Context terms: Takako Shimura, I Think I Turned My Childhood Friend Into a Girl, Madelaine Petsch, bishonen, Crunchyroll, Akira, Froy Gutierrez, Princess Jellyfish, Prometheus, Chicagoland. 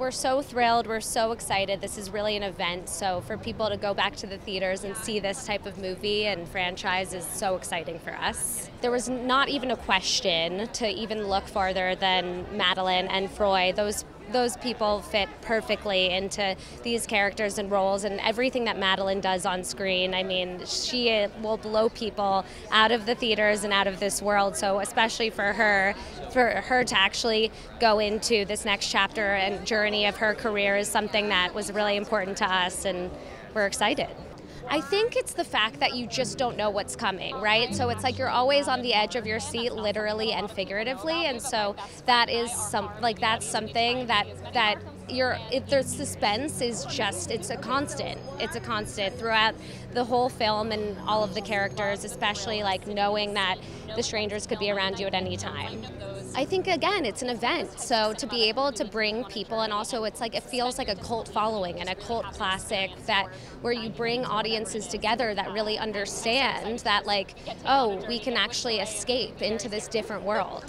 We're so thrilled. We're so excited. This is really an event. So for people to go back to the theaters and see this type of movie and franchise is so exciting for us. There was not even a question to even look farther than Madelaine and Froy. Those people fit perfectly into these characters and roles and everything that Madelaine does on screen. I mean, she will blow people out of the theaters and out of this world. So especially for her to actually go into this next chapter and journey of her career is something that was really important to us, and we're excited. I think it's the fact that you just don't know what's coming, right? So it's like you're always on the edge of your seat, literally and figuratively, and so that is something that the suspense is just, it's a constant throughout the whole film and all of the characters, especially like knowing that the strangers could be around you at any time. I think, again, it's an event, so to be able to bring people, and also it's like, it feels like a cult following and a cult classic that where you bring audiences together that really understand that, like, oh, we can actually escape into this different world.